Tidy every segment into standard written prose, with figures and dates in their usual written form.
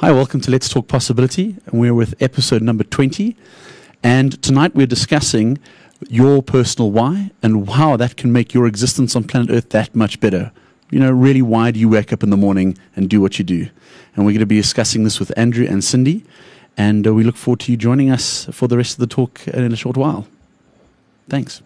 Hi, welcome to Let's Talk Possibility. We're with episode number 20. And tonight we're discussing your personal why and how that can make your existence on planet Earth that much better. You know, really, why do you wake up in the morning and do what you do? And we're going to be discussing this with Andrew and Cindy. And we look forward to you joining us for the rest of the talk in a short while. Thanks.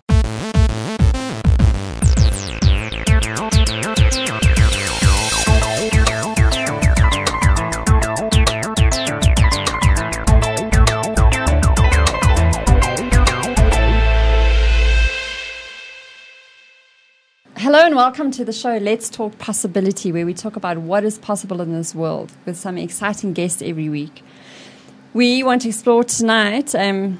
Hello and welcome to the show Let's Talk Possibility, where we talk about what is possible in this world with some exciting guests every week. We want to explore tonight a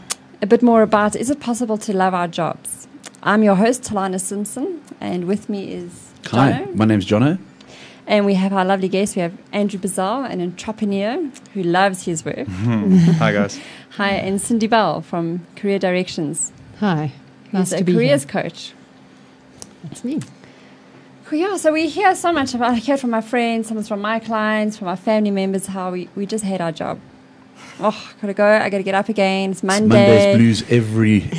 bit more about, is it possible to love our jobs? I'm your host, Talana Simpson, and with me is Jono. Hi, my name's Jono. And we have our lovely guest. We have Andrew Bizzell, an entrepreneur who loves his work. Hi, guys. Hi, and Cindy Bell from Career Directions. Hi, nice to be here. Who's a careers coach. That's me. Yeah, so we hear so much about, I hear from my friends, sometimes from my clients, from our family members, how we just hate our job. Oh, gotta go, I gotta get up again, it's Monday. It's Monday's blues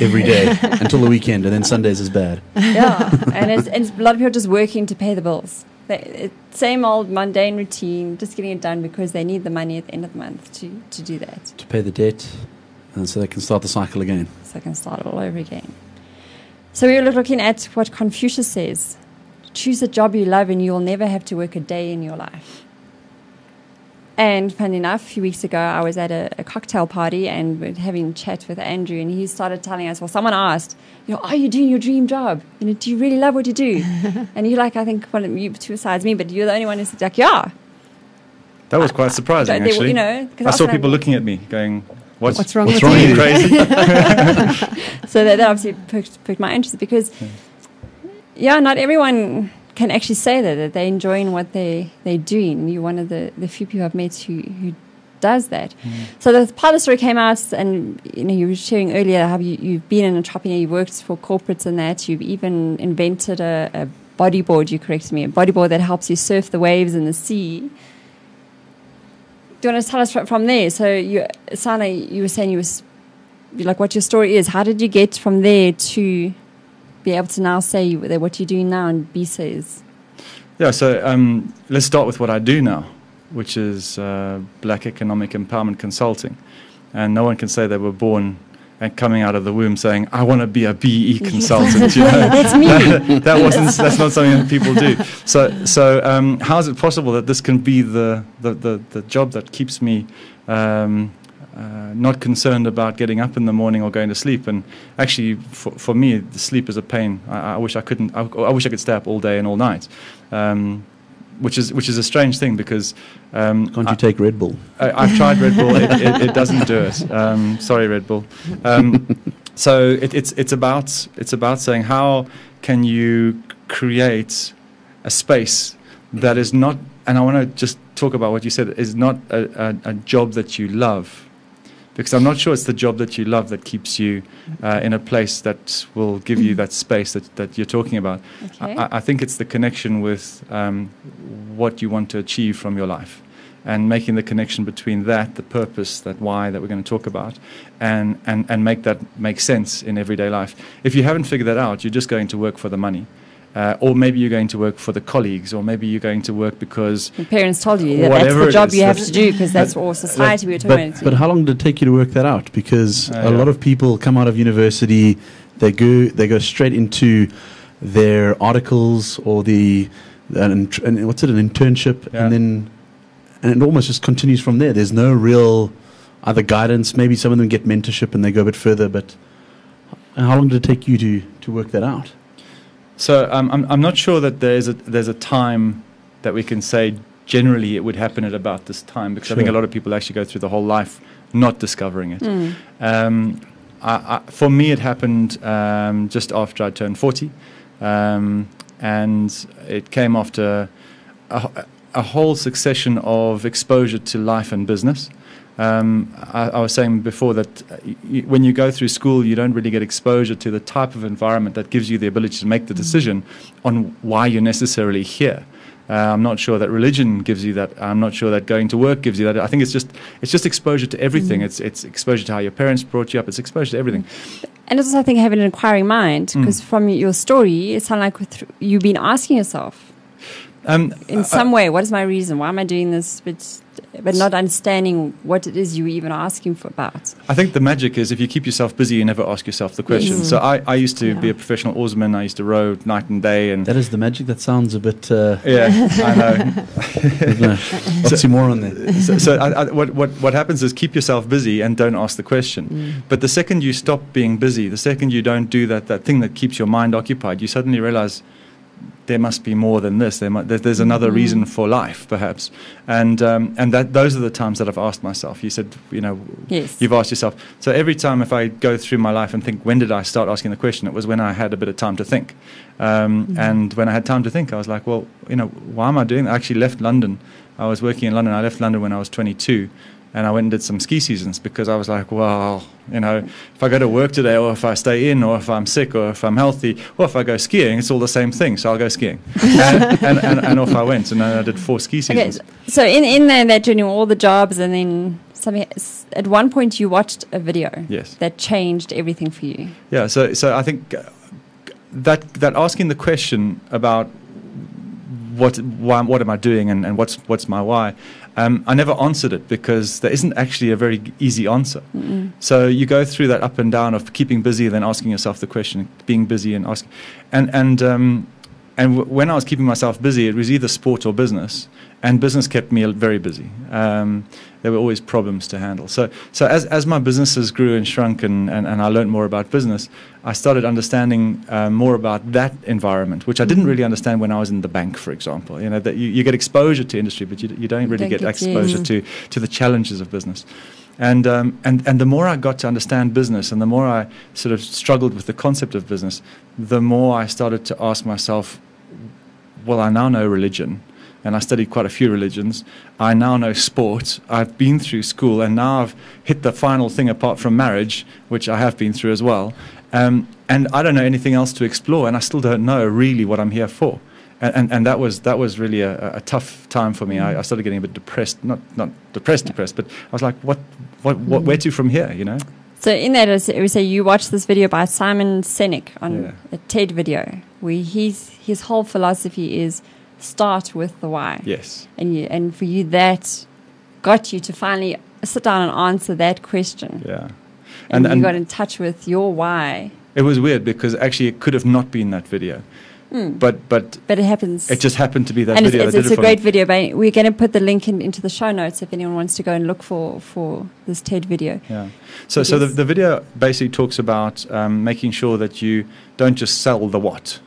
every day until the weekend, and then Sundays is bad. Yeah, and a lot of people are just working to pay the bills. Same old mundane routine, just getting it done because they need the money at the end of the month to do that. To pay the debt, and so they can start the cycle again. So they can start it all over again. So we were looking at what Confucius says. Choose a job you love and you'll never have to work a day in your life. And funny enough, a few weeks ago, I was at a cocktail party and we're having a chat with Andrew, and he started telling us, well, someone asked, you know, are you doing your dream job? You know, do you really love what you do? And you're like, I think, well, you two besides me, but you're the only one who's like, yeah. That was quite surprising, actually. You know, I saw people looking at me going, what's wrong with you? Crazy? So that obviously perked my interest because... Yeah. Yeah, not everyone can actually say that they're enjoying what they're doing. You're one of the few people I've met who does that. Mm. So the part of the story came out, and you know, you were sharing earlier how you've been an entrepreneur, you've worked for corporates and that, you've even invented a bodyboard, you corrected me, a bodyboard that helps you surf the waves in the sea. Do you want to tell us from there? So, Sana, you were saying like what your story is. How did you get from there to... be able to now say what you're doing now and be says? Yeah, so let's start with what I do now, which is black economic empowerment consulting. And no one can say they were born and coming out of the womb saying, I want to be a BE consultant. You know? That's me. That's not something that people do. So how is it possible that this can be the job that keeps me not concerned about getting up in the morning or going to sleep? And actually, for me, the sleep is a pain. I wish I couldn't. I wish I could stay up all day and all night, which is a strange thing because. Can't you take Red Bull? I've tried Red Bull. It doesn't do it. Sorry, Red Bull. So it's about saying, how can you create a space that is not. And I want to just talk about what you said is not a job that you love. Because I'm not sure it's the job that you love that keeps you in a place that will give you that space that you're talking about. Okay. I think it's the connection with what you want to achieve from your life, and making the connection between that, the purpose, that why that we're going to talk about, and make that make sense in everyday life. If you haven't figured that out, you're just going to work for the money. Or maybe you're going to work for the colleagues, or maybe you're going to work because... Your parents told you that that's the job you have to do because that's all society we're talking about. But how long did it take you to work that out? Because a lot of people come out of university, they go straight into their articles or an internship, yeah. and it almost just continues from there. There's no real other guidance. Maybe some of them get mentorship and they go a bit further, but how long did it take you to work that out? So I'm not sure that there's a time that we can say generally it would happen at about this time, because sure. I think a lot of people actually go through the whole life not discovering it. Mm. For me, it happened just after I turned 40, and it came after a whole succession of exposure to life and business. I was saying before that when you go through school, you don't really get exposure to the type of environment that gives you the ability to make the decision on why you're necessarily here. I'm not sure that religion gives you that. I'm not sure that going to work gives you that. I think it's just exposure to everything. Mm. It's exposure to how your parents brought you up. It's exposure to everything. And it's also, I think, having an inquiring mind, because from your story, it sounds like you've been asking yourself, in some way, what is my reason? Why am I doing this? But not understanding what it is you even asking for about. I think the magic is if you keep yourself busy, you never ask yourself the question. Yes. So I used to be a professional oarsman. I used to row night and day. And that is the magic. That sounds a bit... yeah, I know. Oxymoron there. So what happens is keep yourself busy and don't ask the question. Mm. But the second you stop being busy, the second you don't do that thing that keeps your mind occupied, you suddenly realize... there must be more than this. There's another reason for life, perhaps. And those are the times that I've asked myself. You said, you've asked yourself. So every time if I go through my life and think, when did I start asking the question? It was when I had a bit of time to think. And when I had time to think, I was like, well, why am I doing that? I actually left London. I was working in London. I left London when I was 22. And I went and did some ski seasons because I was like, well, if I go to work today or if I stay in or if I'm sick or if I'm healthy or if I go skiing, it's all the same thing. So I'll go skiing. and off I went. And then I did 4 ski seasons. Okay, so in there, they're doing all the jobs and then... at one point you watched a video that changed everything for you. Yeah, so I think that asking the question about what am I doing and what's my why, I never answered it because there isn't actually a very easy answer. Mm-mm. So you go through that up and down of keeping busy and then asking yourself the question, being busy and asking. And when I was keeping myself busy, it was either sport or business, and business kept me very busy. There were always problems to handle. So as my businesses grew and shrunk and I learned more about business, I started understanding more about that environment, which I didn't really understand when I was in the bank, for example. That you get exposure to industry, but you don't really get exposure to the challenges of business. And the more I got to understand business and the more I sort of struggled with the concept of business, the more I started to ask myself, well, I now know religion and I studied quite a few religions. I now know sport. I've been through school and now I've hit the final thing apart from marriage, which I have been through as well. And I don't know anything else to explore and I still don't know really what I'm here for. And that was really a tough time for me. I started getting a bit depressed, not depressed, but I was like, what where to from here, So in that, we say you watched this video by Simon Sinek on a TED video, where his whole philosophy is start with the why. Yes. And for you, that got you to finally sit down and answer that question. Yeah. And you got in touch with your why. It was weird because actually it could have not been that video. Mm. But it happens. It just happened to be that video. It's a great video. But we're going to put the link into the show notes if anyone wants to go and look for this TED video. Yeah. So the video basically talks about making sure that you don't just sell the what.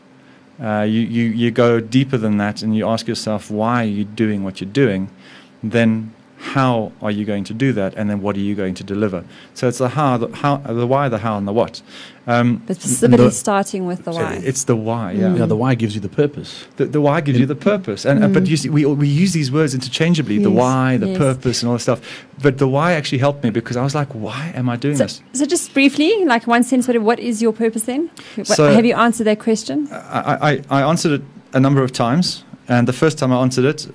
You go deeper than that and you ask yourself, why are you doing what you're doing? Then how are you going to do that? And then what are you going to deliver? So it's the how, the why, the how, and the what. But specifically starting with the why. It's the why, yeah. The why gives you the purpose. The why gives you the purpose. But you see, we use these words interchangeably, the why, the purpose, and all that stuff. But the why actually helped me because I was like, why am I doing this? So just briefly, like one sentence, what is your purpose then? Have you answered that question? I answered it a number of times. And the first time I answered it,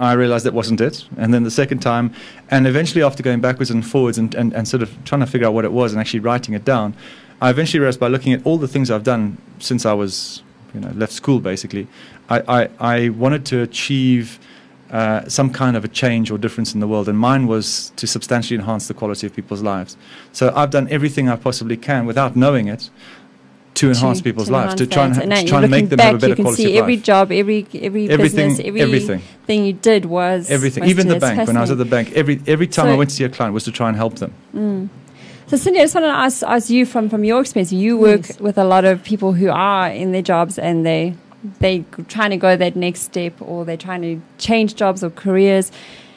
I realized that wasn't it. And then the second time, and eventually after going backwards and forwards and sort of trying to figure out what it was and actually writing it down, I eventually realized by looking at all the things I've done since I was, left school basically, I wanted to achieve some kind of a change or difference in the world. And mine was to substantially enhance the quality of people's lives. So I've done everything I possibly can without knowing it to enhance people's lives, to try and make them have a better quality of life. You can see every job, every business, everything you did was... Everything, even the bank. When I was at the bank, every time I went to see a client was to try and help them. Mm. So, Cindy, I just want to ask you from your experience. You work with a lot of people who are in their jobs and they're trying to go that next step or they're trying to change jobs or careers.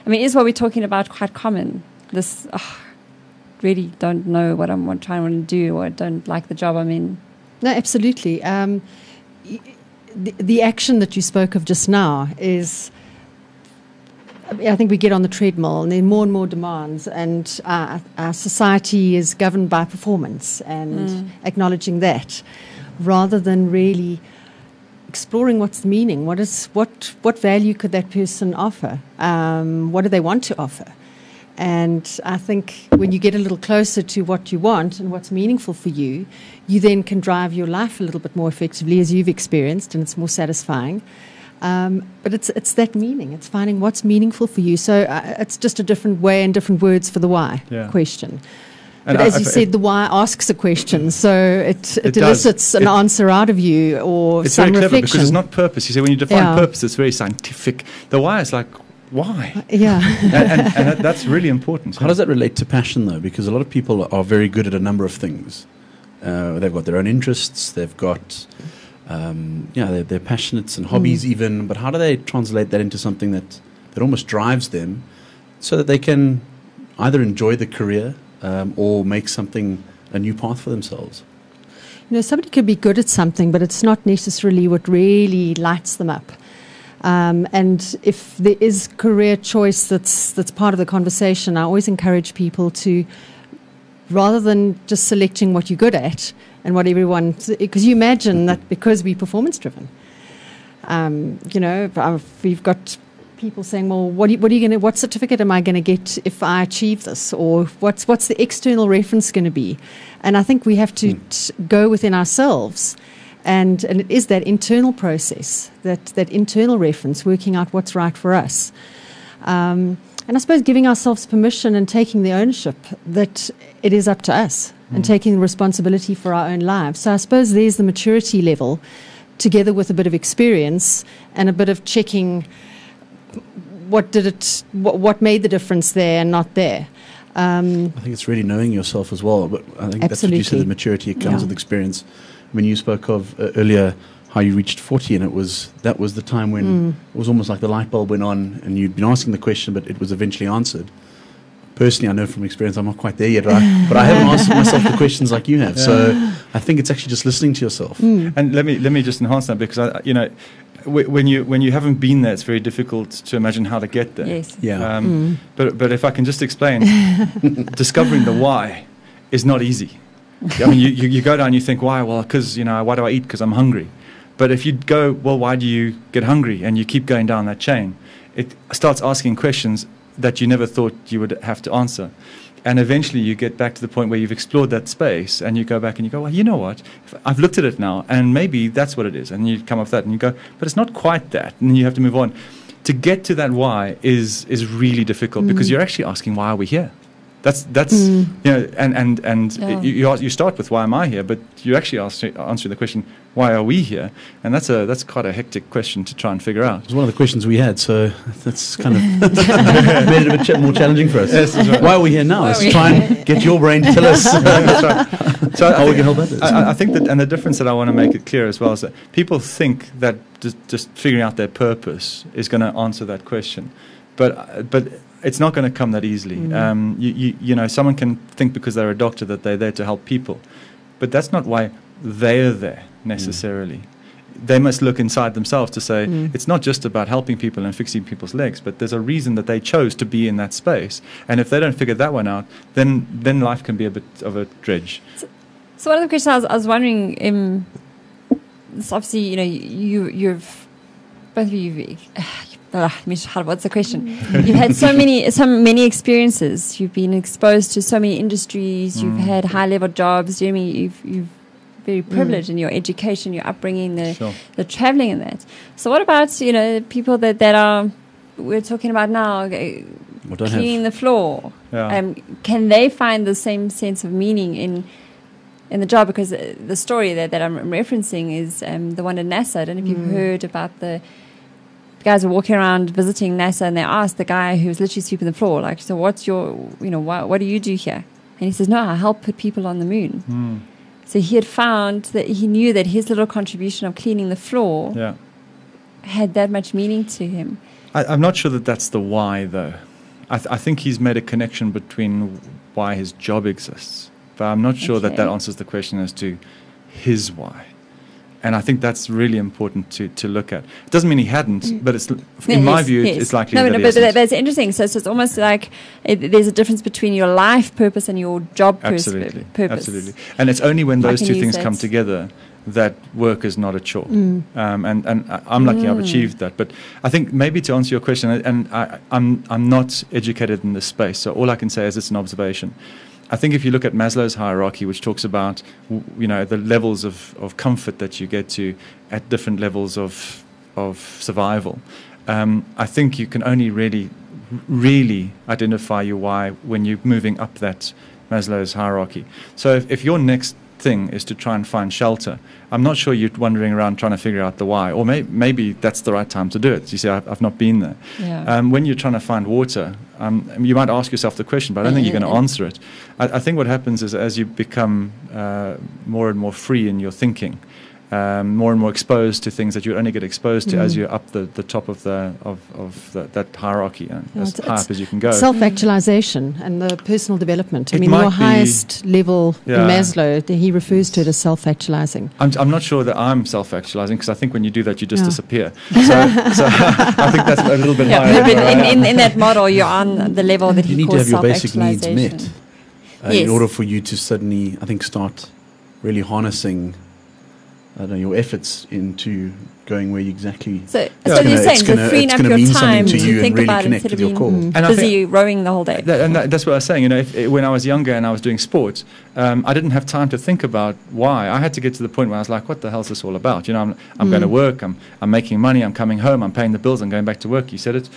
I mean, is what we're talking about quite common? This, really don't know what I'm trying to do or I don't like the job I'm in. No, absolutely. The action that you spoke of just now is, I think we get on the treadmill and there are more and more demands and our society is governed by performance and acknowledging that rather than really exploring what's the meaning, what value could that person offer, what do they want to offer. And I think when you get a little closer to what you want and what's meaningful for you, you then can drive your life a little bit more effectively, as you've experienced, and it's more satisfying. But it's that meaning. It's finding what's meaningful for you. So it's just a different way and different words for the why question. And but as you said, the why asks a question, so it elicits an answer out of you, or it's some reflection. It's very clever because it's not purpose. You see, when you define purpose, it's very scientific. The why is like, why? Yeah. and that's really important. How does that relate to passion, though? Because a lot of people are very good at a number of things. They've got their own interests. They've got... they're passionates and hobbies even, but how do they translate that into something that almost drives them so that they can either enjoy the career or make a new path for themselves? You know, somebody could be good at something, but it's not necessarily what really lights them up. And if there is career choice that's part of the conversation, I always encourage people to, rather than just selecting what you're good at, and what everyone, because you imagine that because we're performance driven, we've got people saying, well, what certificate am I going to get if I achieve this, or what's the external reference going to be? And I think we have to go within ourselves, and it is that internal process, that internal reference, working out what's right for us, and I suppose giving ourselves permission and taking the ownership that it is up to us. And taking responsibility for our own lives. So I suppose there's the maturity level, together with a bit of experience and a bit of checking what made the difference there and not there. I think it's really knowing yourself as well. But I think that's what you said, the maturity, it comes with experience. When you spoke of earlier how you reached 40, and that was the time when it was almost like the light bulb went on, and you'd been asking the question, but it was eventually answered. Personally, I know from experience I'm not quite there yet, but I haven't asked myself the questions like you have. Yeah. So I think it's actually just listening to yourself. And let me just enhance that, because when you haven't been there, it's very difficult to imagine how to get there. Yes. Yeah. But if I can just explain, discovering the why is not easy. I mean, you go down, you think why? Well, because why do I eat? Because I'm hungry. But if you go, well, why do you get hungry? And you keep going down that chain, it starts asking questions that you never thought you would have to answer. And eventually you get back to the point where you've explored that space, and you go back and you go, well, you know what? I've looked at it now, and maybe that's what it is. And you come off that and you go, but it's not quite that. And you have to move on. To get to that why is really difficult, because you're actually asking, why are we here? You start with, why am I here? But you actually answer the question, why are we here? And that's quite a hectic question to try and figure out. It was one of the questions we had, so that's kind of made it a bit more challenging for us. Yes, right. Why are we here now? Let's try and get your brain to tell us how we can help others. I think that, and the difference that I want to make it clear as well, is that people think that just figuring out their purpose is going to answer that question, but it's not going to come that easily. Someone can think because they're a doctor that they're there to help people, but that's not why they're there necessarily. They must look inside themselves to say, it's not just about helping people and fixing people's legs, but there's a reason that they chose to be in that space. And if they don't figure that one out, then life can be a bit of a dredge. So one of the questions I was wondering, obviously, you've both of you. What's the question? You've had so many experiences. You've been exposed to so many industries. You've had high-level jobs. You've very privileged in your education, your upbringing, the traveling and that. So what about, people that are, we're talking about now, cleaning the floor? Yeah. Can they find the same sense of meaning in the job? Because the story that I'm referencing is the one at NASA. I don't know if you've heard about guys were walking around visiting NASA, and they asked the guy who was literally sweeping the floor, like, so what's your, what do you do here? And he says, no, I help put people on the moon. So he had found that he knew that his little contribution of cleaning the floor had that much meaning to him. I'm not sure that that's the why, though. I think he's made a connection between why his job exists, but I'm not sure that answers the question as to his why. And I think that's really important to look at. It doesn't mean he hadn't, but it's, in my view, it's likely that he hasn't. But that's interesting. So it's almost like there's a difference between your life purpose and your job purpose. Absolutely. And it's only when those two things come together that work is not a chore. And I'm lucky I've achieved that. But I think maybe to answer your question, and I'm not educated in this space, so all I can say is it's an observation. I think if you look at Maslow's hierarchy, which talks about, you know, the levels of comfort that you get to at different levels of survival, I think you can only really identify your why when you're moving up that Maslow's hierarchy. So if your next thing is to try and find shelter, I'm not sure you're wandering around trying to figure out the why, or maybe that's the right time to do it. You see, I've not been there. Yeah. When you're trying to find water, you might ask yourself the question, but I don't think you're going to answer it. I think what happens is as you become more and more free in your thinking, more and more exposed to things that you only get exposed to as you're up the top of that hierarchy, and as high up as you can go. Self-actualization and the personal development. I mean, your highest level in Maslow, he refers to it as self-actualizing. I'm not sure that I'm self-actualizing, because I think when you do that, you just disappear. So I think that's a little bit higher. But in that model, you're on the level that he calls self-actualization. You need to have your basic needs met in order for you to suddenly, I think, start really harnessing your efforts into going where you exactly. So you're saying to freeing up your time to you think about it instead of being busy rowing the whole day. That's what I was saying. You know, when I was younger and I was doing sports, I didn't have time to think about why. I had to get to the point where I was like, "What the hell is this all about?" You know, I'm going to work. I'm making money. I'm coming home. I'm paying the bills. I'm going back to work. You said it.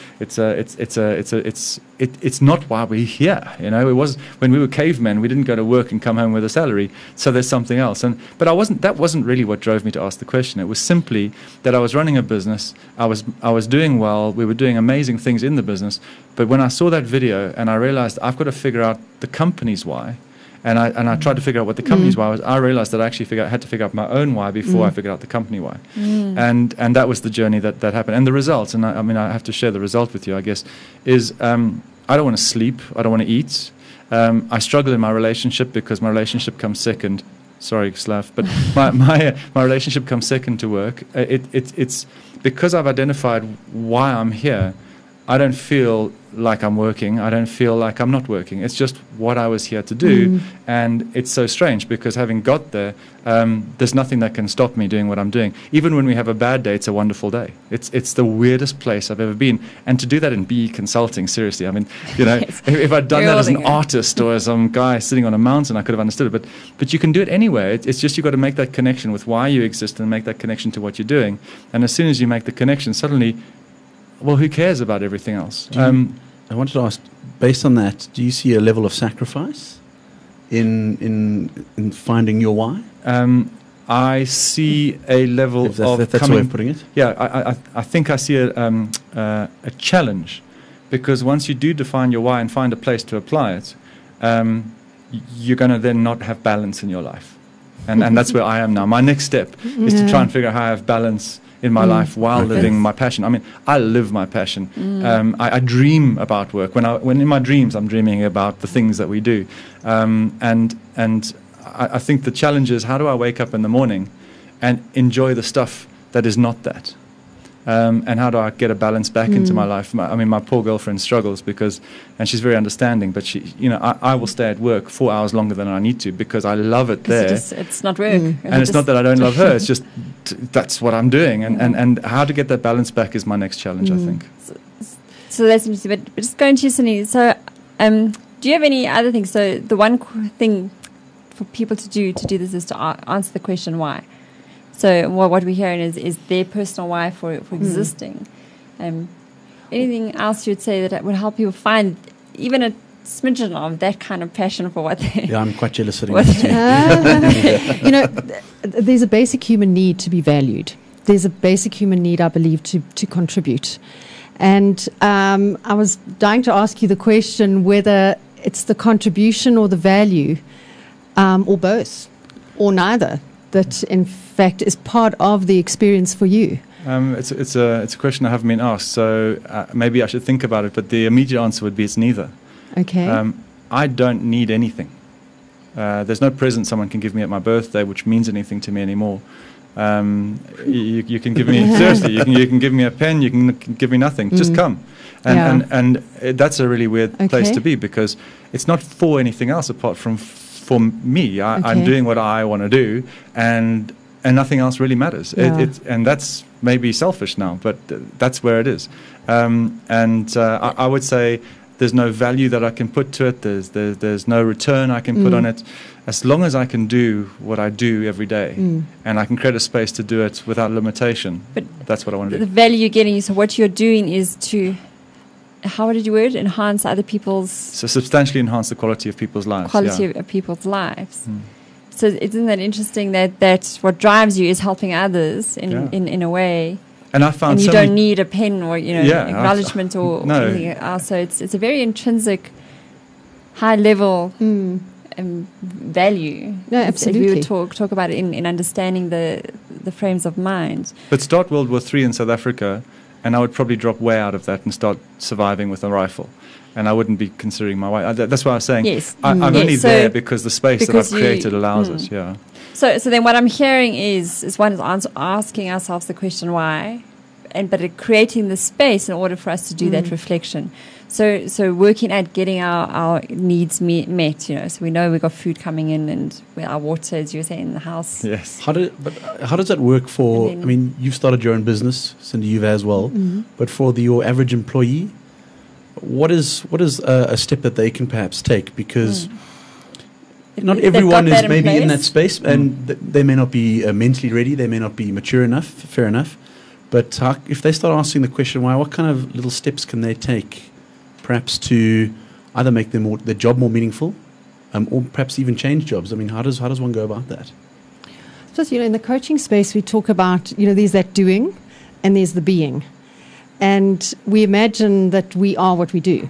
It's not why we're here. You know, it was when we were cavemen. We didn't go to work and come home with a salary. So there's something else. But I wasn't. That wasn't really what drove me to ask the question. It was simply that I was running a business, I was doing well, we were doing amazing things in the business, but when I saw that video and I realized I've got to figure out the company's why, and I tried to figure out what the company's why was, I realized that I actually had to figure out my own why before I figured out the company why. And that was the journey that happened. And the results, and I mean, I have to share the result with you, I guess, is I don't want to sleep, I don't want to eat, I struggle in my relationship because my relationship comes second. Sorry, Slav, but my relationship comes second to work. It's because I've identified why I'm here. I don't feel like I'm working. I don't feel like I'm not working. It's just what I was here to do. And it's so strange because having got there, there's nothing that can stop me doing what I'm doing. Even when we have a bad day, it's a wonderful day. It's the weirdest place I've ever been. And to do that in BE Consulting, seriously, I mean, you know, if I'd done that as an artist or as some guy sitting on a mountain, I could have understood it. But you can do it anywhere. It's just you've got to make that connection with why you exist and make that connection to what you're doing. And as soon as you make the connection, suddenly, well, who cares about everything else? I wanted to ask, based on that, do you see a level of sacrifice in finding your why? I see a level of that's coming, the way of putting it. Yeah, I think I see a challenge, because once you do define your why and find a place to apply it, you're going to then not have balance in your life, and that's where I am now. My next step is to try and figure out how I have balance in my life while living my passion. I mean, I live my passion. I dream about work. When in my dreams, I'm dreaming about the things that we do. And I think the challenge is, how do I wake up in the morning and enjoy the stuff that is not that? And how do I get a balance back into my life? My poor girlfriend struggles because, and she's very understanding, but she, you know, I will stay at work 4 hours longer than I need to because I love it there. It's not work. And it's not that I don't love her. It's just that's what I'm doing. And how to get that balance back is my next challenge, I think. So that's interesting. But just going to you, Cindy. So do you have any other things? So the one thing for people to do this is to answer the question why. So what we're hearing is their personal why for existing. Anything else you'd say that would help people find even a smidgen of that kind of passion for what they... Yeah, I'm quite jealous sitting with you. You know, there's a basic human need to be valued. There's a basic human need, I believe, to contribute. And I was dying to ask you the question whether it's the contribution or the value, or both, or neither, that in fact is part of the experience for you? It's a question I haven't been asked, so maybe I should think about it, but the immediate answer would be it's neither. Okay. I don't need anything. There's no present someone can give me at my birthday which means anything to me anymore. You can give me, seriously, you can give me a pen, you can give me nothing, just come. And that's a really weird place to be, because it's not for anything else apart from for me. I'm doing what I want to do, and and nothing else really matters. Yeah. And that's maybe selfish now, but that's where it is. I would say there's no value that I can put to it. There's no return I can put on it. As long as I can do what I do every day and I can create a space to do it without limitation, but that's what I want to do. The value you're getting, so what you're doing is to, how did you word it? Enhance other people's... So substantially enhance the quality of people's lives. Quality of people's lives. Mm. So isn't that interesting that that's what drives you is helping others in a way? And I found you don't need a pen or acknowledgement or anything else. So it's a very intrinsic, high level value. No, absolutely. We would talk about it in understanding the frames of mind. But start World War III in South Africa, and I would probably drop way out of that and start surviving with a rifle. And I wouldn't be considering my wife. That's why I was saying I'm only there because the space that I've created allows us. Yeah. So then what I'm hearing is one is asking ourselves the question why, but creating the space in order for us to do that reflection. So working at getting our needs met. So we know we've got food coming in and our water, as you were saying, in the house. Yes. How does that work for? I mean, you've started your own business, Cindy. You've as well, but for your average employee. What is a step that they can perhaps take? Because not everyone is maybe in that space, and they may not be mentally ready, they may not be mature enough, fair enough. But if they start asking the question why, what kind of little steps can they take, perhaps to either make their job more meaningful, or perhaps even change jobs? I mean, how does one go about that? Just in the coaching space, we talk about there's that doing, and there's the being. And we imagine that we are what we do.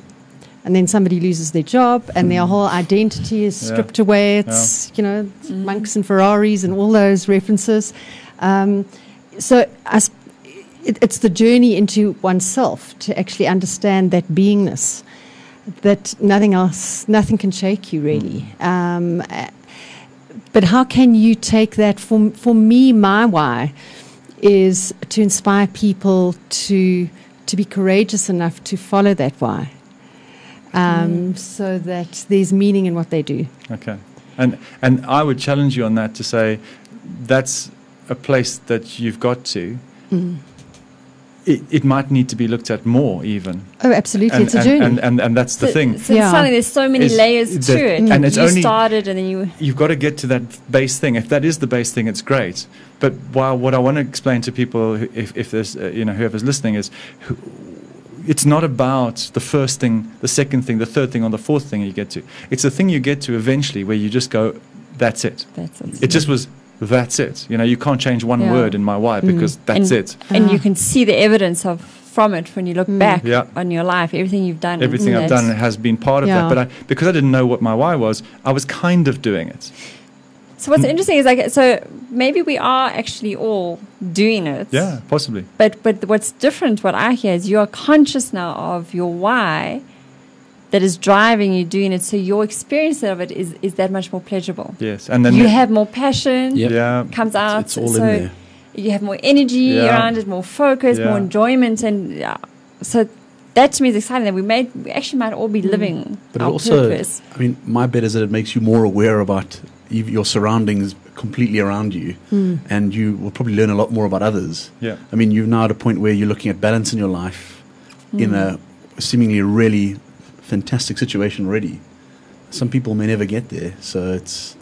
And then somebody loses their job and their whole identity is stripped away. It's, monks and Ferraris and all those references. It's the journey into oneself to actually understand that beingness, that nothing can shake you really. But how can you take that? For me, my why is to inspire people to be courageous enough to follow that why, so that there's meaning in what they do. Okay. And I would challenge you on that to say that's a place that you've got to. It might need to be looked at more even. Oh, absolutely. It's a journey. And that's the thing. So it's something, there's so many layers to it. And it's only started and then you've got to get to that base thing. If that is the base thing, it's great. But what I want to explain to people, if there's, whoever's listening, is it's not about the first thing, the second thing, the third thing, or the fourth thing you get to. It's the thing you get to eventually where you just go, that's it. That's it. It just was... That's it. You can't change one word in my why because that's it. And you can see the evidence from it when you look back on your life, everything you've done. Everything I've done has been part of that. But because I didn't know what my why was, I was kind of doing it. So what's interesting is so maybe we are actually all doing it. Yeah, possibly. But what's different, what I hear, is you are conscious now of your why that is driving you doing it, so your experience of it is that much more pleasurable. Yes, and then you have more passion. Comes out. It's all so in there. You have more energy around it, more focus, more enjoyment, and so that to me is exciting. That we actually might all be living our purpose. I mean, my bet is that it makes you more aware about your surroundings completely around you, and you will probably learn a lot more about others. Yeah, I mean, you're now at a point where you're looking at balance in your life in a seemingly really fantastic situation already. Some people may never get there, so it's...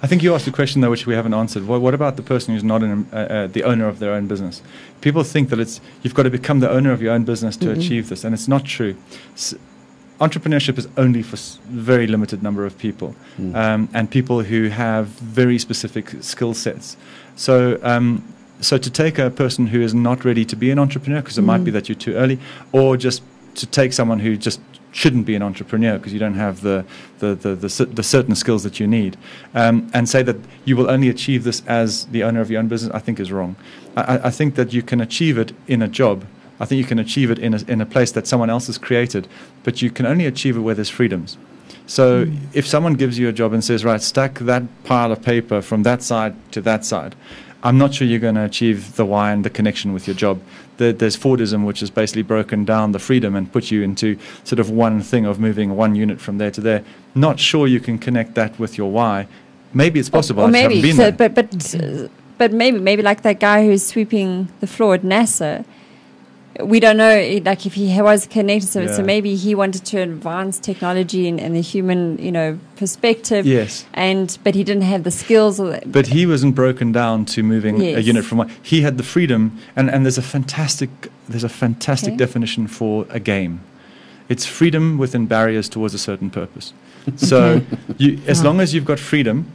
I think you asked a question, though, which we haven't answered. What about the person who's not the owner of their own business? People think that you've got to become the owner of your own business to achieve this, and it's not true. Entrepreneurship is only for very limited number of people, and people who have very specific skill sets. So to take a person who is not ready to be an entrepreneur, because it might be that you're too early, or just to take someone who just shouldn't be an entrepreneur because you don't have the certain skills that you need, and say that you will only achieve this as the owner of your own business, I think is wrong. I think that you can achieve it in a job. I think you can achieve it in a place that someone else has created, but you can only achieve it where there's freedoms. So if someone gives you a job and says, right, stack that pile of paper from that side to that side, I'm not sure you're going to achieve the why and the connection with your job. There's Fordism, which has basically broken down the freedom and put you into sort of one thing of moving one unit from there to there. Not sure you can connect that with your why. Maybe it's possible. Or maybe. I just haven't been there. But But maybe like that guy who's sweeping the floor at NASA, we don't know, like, if he was connected to it. Yeah. So maybe he wanted to advance technology and the human, perspective. Yes. But he didn't have the skills. But he wasn't broken down to moving a unit from one. He had the freedom. And there's a fantastic definition for a game. It's freedom within barriers towards a certain purpose. So as long as you've got freedom,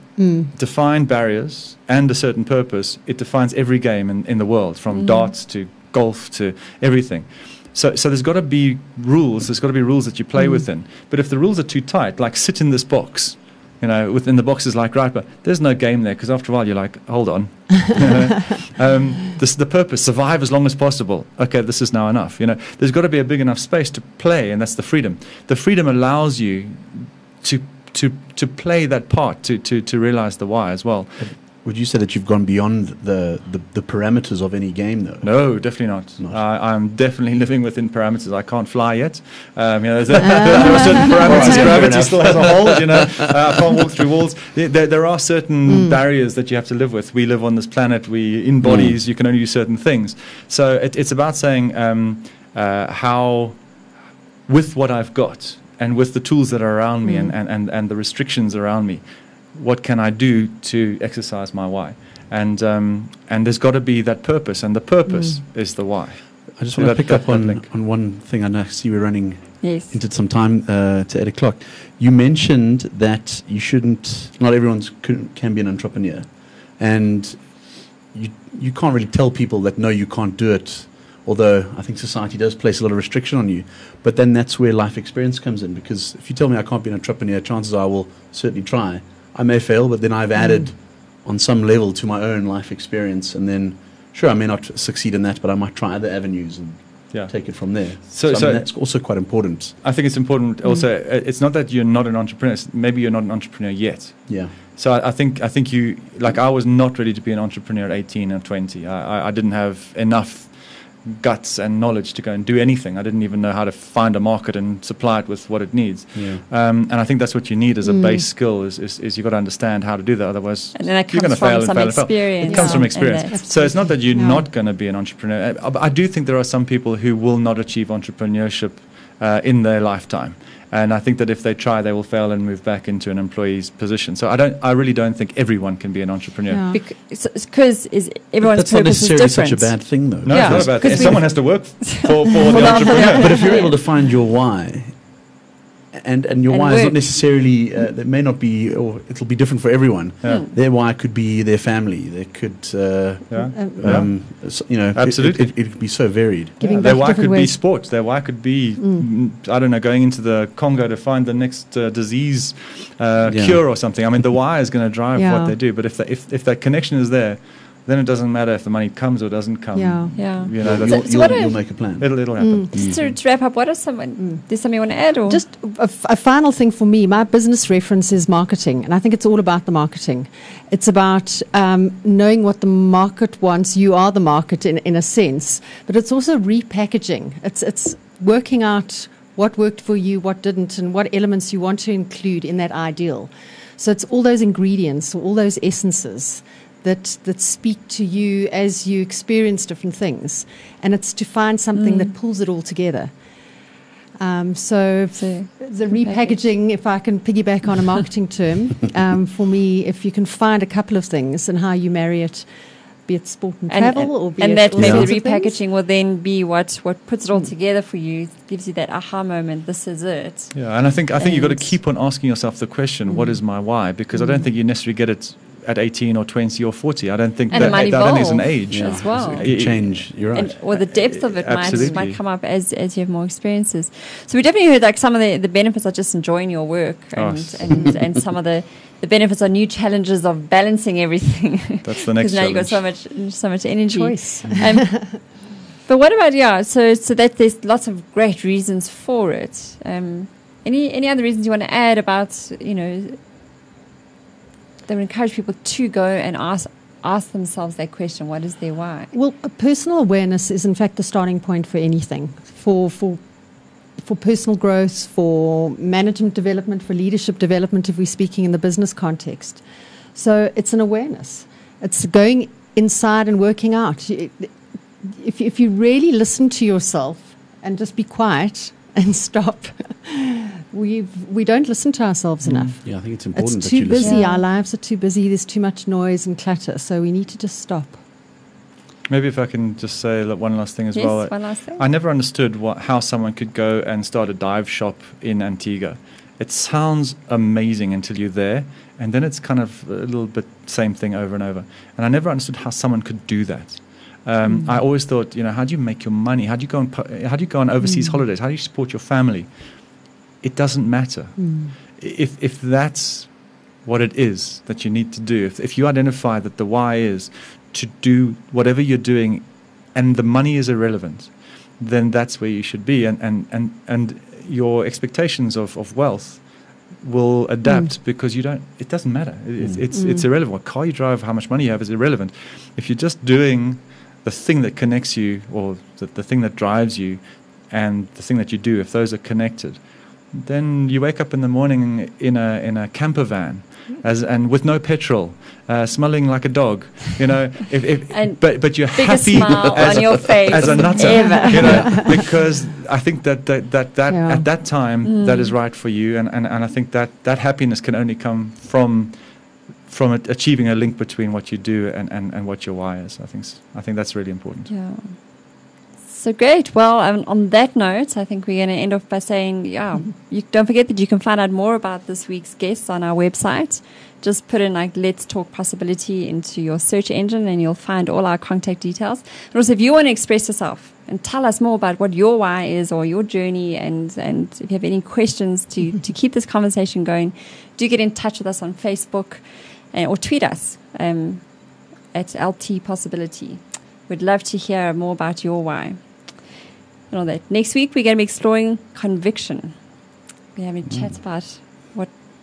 defined barriers, and a certain purpose, it defines every game in the world, from darts to golf to everything. So there's got to be rules. There's got to be rules that you play within. But if the rules are too tight, like sit in this box, within the box is like, right, but there's no game there, because after a while you're like, hold on. The purpose, survive as long as possible. Okay, this is now enough. There's got to be a big enough space to play, and that's the freedom. The freedom allows you to play that part, to realize the why as well. Would you say that you've gone beyond the parameters of any game, though? No, definitely not. I'm definitely living within parameters. I can't fly yet. There are certain parameters. Gravity still has a hold. I can't walk through walls. There are certain barriers that you have to live with. We live on this planet. We in bodies. You can only do certain things. So it's about saying how, with what I've got and with the tools that are around me and the restrictions around me, what can I do to exercise my why? And there's got to be that purpose, and the purpose is the why. I just want to pick up on one thing. I see we're running into some time to 8 o'clock. You mentioned that not everyone can be an entrepreneur. And you can't really tell people that, no, you can't do it, although I think society does place a lot of restriction on you. But then that's where life experience comes in, because if you tell me I can't be an entrepreneur, chances are I will certainly try. I may fail, but then I've added on some level to my own life experience. And then, sure, I may not succeed in that, but I might try other avenues and take it from there. So that's also quite important. I think it's important also. It's not that you're not an entrepreneur. Maybe you're not an entrepreneur yet. Yeah. So I think you, like, I was not ready to be an entrepreneur at 18 or 20. I didn't have enough guts and knowledge to go and do anything. I didn't even know how to find a market and supply it with what it needs. And I think that's what you need as a base skill is you've got to understand how to do that, otherwise you're going to fail and fail and fail. It comes from experience. So it's not that you're not going to be an entrepreneur. I do think there are some people who will not achieve entrepreneurship in their lifetime, and I think that if they try, they will fail and move back into an employee's position. So I really don't think everyone can be an entrepreneur. Yeah. Because everyone's purpose is different. That's not necessarily such a bad thing, though. No, it's not a bad thing. Someone has to work for the entrepreneur. But if you're able to find your why, and your why is not necessarily, it may not be, or it'll be different for everyone. Yeah. Their why could be their family. They could, absolutely. It could be so varied. Their why could be sports. Their why could be, I don't know, going into the Congo to find the next disease cure or something. I mean, the why is going to drive what they do. But if that connection is there, then it doesn't matter if the money comes or doesn't come. Yeah, yeah. You'll make a plan. It'll happen. Just to wrap up, what are some? There's something you want to add, or just a final thing for me? My business reference is marketing, and I think it's all about the marketing. It's about knowing what the market wants. You are the market in a sense, but it's also repackaging. It's working out what worked for you, what didn't, and what elements you want to include in that ideal. So it's all those ingredients, all those essences that speak to you as you experience different things, and it's to find something that pulls it all together. So the repackaging, if I can piggyback on a marketing term, for me, if you can find a couple of things and how you marry it, be it sport and travel, or be and it that maybe the repackaging things will then be what puts it all together for you, gives you that aha moment. This is it. Yeah, and I think you've got to keep on asking yourself the question, what is my why? Because I don't think you necessarily get it at 18 or 20 or 40, I don't think that is an age as well. It change, you're right. And, or the depth of it might come up as you have more experiences. So we definitely heard like some of the benefits are just enjoying your work and some of the benefits are new challenges of balancing everything. That's the next challenge. Because now you've got so much energy. Choice. But what about So that there's lots of great reasons for it. Any other reasons you want to add about they would encourage people to go and ask themselves that question, what is their why? Well, personal awareness is, in fact, the starting point for anything, for personal growth, for management development, for leadership development, if we're speaking in the business context. So it's an awareness. It's going inside and working out. If you really listen to yourself and just be quiet and stop, we don't listen to ourselves enough. Yeah, I think it's important. It's too busy. Yeah. Our lives are too busy. There's too much noise and clatter. So we need to just stop. Maybe if I can just say one last thing as well. Yes, one last thing. I never understood how someone could go and start a dive shop in Antigua. It sounds amazing until you're there, and then it's kind of a little bit same thing over and over. And I never understood how someone could do that. I always thought, you know, how do you make your money? How do you go on, overseas holidays? How do you support your family? It doesn't matter. If that's what it is that you need to do, if you identify that the why is to do whatever you're doing and the money is irrelevant, then that's where you should be. And your expectations of wealth will adapt because it doesn't matter. It's irrelevant. What car you drive, how much money you have is irrelevant. If you're just doing the thing that connects you, or the thing that drives you and the thing that you do, if those are connected, then you wake up in the morning in a camper van and with no petrol, smelling like a dog, you know. But you're happy as, on your face as a nutter, you know, because I think that at that time that is right for you, and I think that happiness can only come from achieving a link between what you do and what your why is. I think that's really important. Yeah. So great. Well, on that note, I think we're going to end off by saying, don't forget that you can find out more about this week's guests on our website. Just put in Let's Talk Possibility into your search engine and you'll find all our contact details. And also, if you want to express yourself and tell us more about what your why is or your journey, and if you have any questions to keep this conversation going, do get in touch with us on Facebook or tweet us at LT Possibility. We'd love to hear more about your why. And all that. Next week, we're going to be exploring conviction. We're having a chat about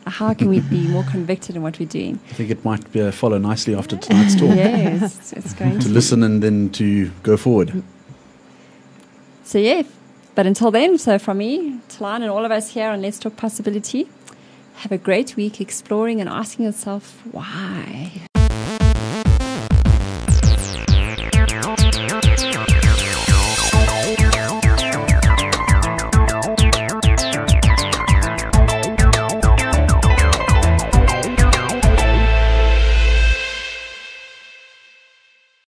how can we be more convicted in what we're doing. I think it might follow nicely after tonight's talk. Yes, it's going to listen and then to go forward. So, but until then, so from me, Talana, and all of us here on Let's Talk Possibility, have a great week exploring and asking yourself why.